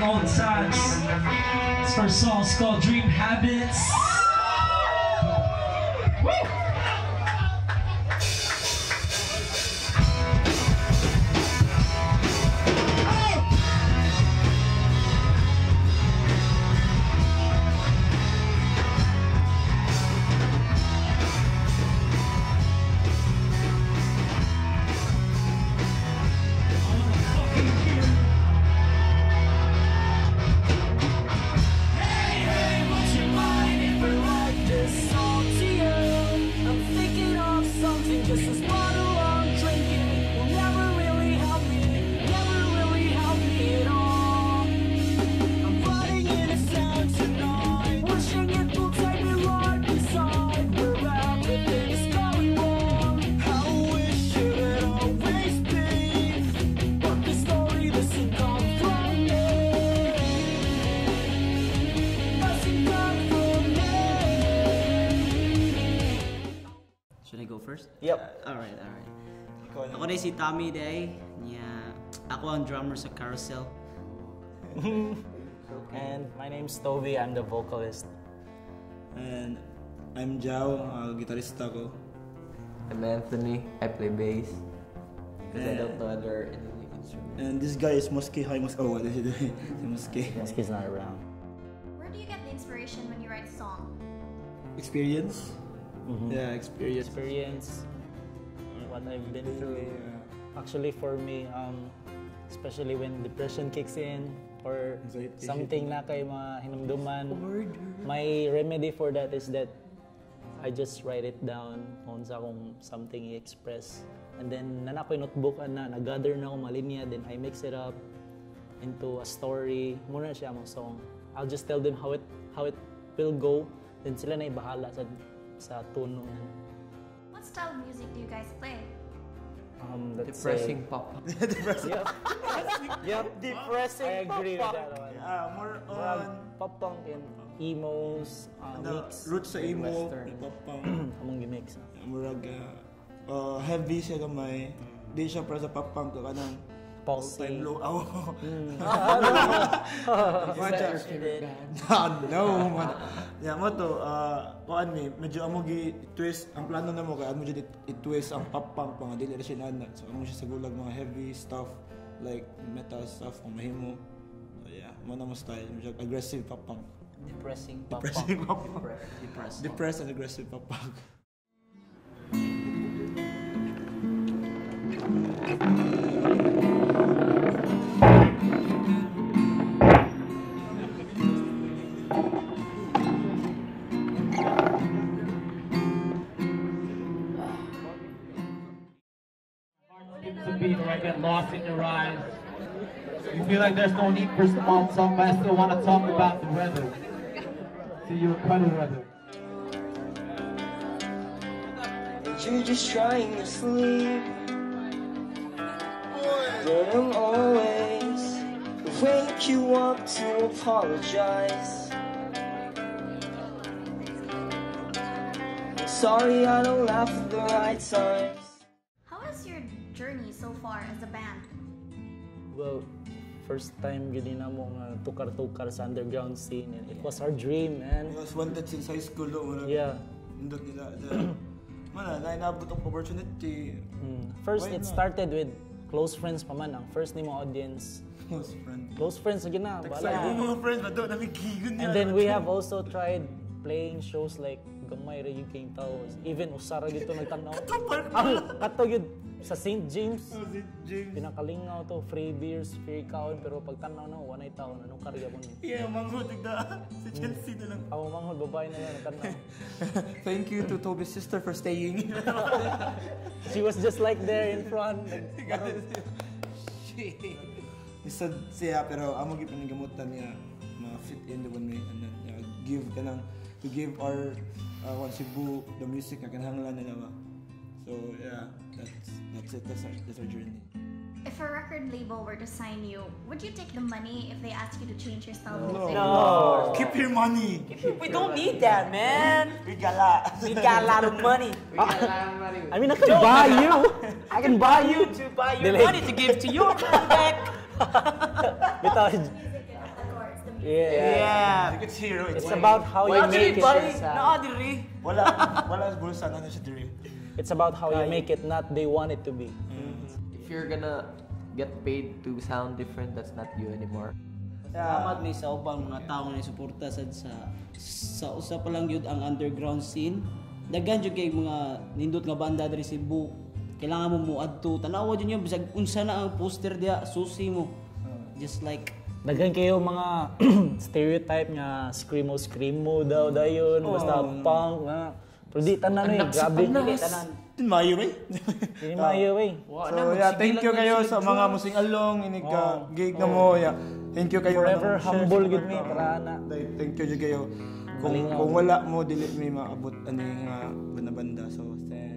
hitting all the times. This first song is called Dream Habits. Yep. Alright. Ako rin si Tommy Day. Yeah. Ako ang drummer sa Carousel. And my name's Toby. I'm the vocalist. And I'm Jao. Guitarist ako. I'm Anthony. I play bass. Because I don't know other instruments. And this guy is Musky. Hi, Musky. Oh, what is he doing? Musky. Musky's not around. Where do you get the inspiration when you write a song? Experience. Mm-hmm. Yeah, experience. What I've been through. Yeah. Actually, for me, especially when depression kicks in or something na kay mga hinumduman, my remedy for that is that I just write it down on something I express, and then nanakoy notebook na nagather na akong malinya, then I mix it up into a story. Muna siya mong song. I'll just tell them how it will go. Then sila na ibahala sa tono. What style of music do you guys play? Depressing pop. Depressing pop. Yep. Depressing pop. I agree with that one. Yeah, more on pop punk and emos, mix. Roots sa emo, pop punk. Among gimmicks. Murag heavy siya gamay. Di siya para sa pop punk kanang all-time low. Yeah, mo to, kuan ni, medyo amo gi twist ang plano namo kay amo jud i-twist ang pop punk pang dili ra siya nanan. So amo siya sa gulag mga heavy stuff like metal stuff ang mahimo. So yeah, mo na mo style, medyo aggressive pop punk. Depressing pop punk. Depressed and aggressive pop punk. In your eyes, you feel like there's no need for small talk, but I still want to talk about the weather. See your kind of weather. But you're just trying to sleep. But I'm always wake you up to apologize. Sorry, I don't laugh at the right times. Journey so far as a band? Well, first time gini na mong tukar-tukar sa underground scene, and it was our dream, man. It was wanted since high school though. Yeah. Indot nila. Mana, nainabot ang opportunity. First, it started with close friends pa man. Ang first ni mo audience. Close friends. Close friends again na. Bala. Mga friends ba daw? Namigigon niya. And then we have also tried playing shows like Gammai, Rejuke, even Usara dito nagtanaw. Kato yun. Sa Saint James, pinakalingaw to, Free Beers, Free Kaon, pero pagtanaw na, wanay taon, anong karya mo niya? Yeah, manghod, nagda, si Chelsea na lang. Ako manghod, babae na yan, nagtanaw. Thank you to Toby's sister for staying. She was just like there in front. Isad siya, pero amog ipinigamutan niya, ma-fit in the one way, and then, give ka lang, to give our, Cebu, the music, nakanhanglan na naman. So yeah, that's it. That's our journey. If a record label were to sign you, would you take the money if they asked you to change your style of music? No. Keep your money. We don't need that, man. We got a lot of money. I mean, I can buy you. I can buy you to buy your money to give to your back. Yeah. You can see, right? It's about how you make it. It's about how you make it, not they want it to be. If you're gonna get paid to sound different, that's not you anymore. Salamat may saupang mga taong nasuporta sa usa pa lang yun ang underground scene. Daghan jud kay mga nindot nga banda diri Cebu. Kailangan mo muadto tanawa jud niya bisag unsa na ang poster dia susi mo. Just like daghan kayo mga stereotype nga screamo daw dayon basta punk na. Pero di tanan eh, grabe di tanan. Hindi mayo eh. So yeah, thank you kayo sa mga musing along, inig-gig na mo. Yeah. Thank you kayo. Forever humble good me, Tarana. Thank you kayo. Kung wala mo, dili may maabot ano yung banda. So,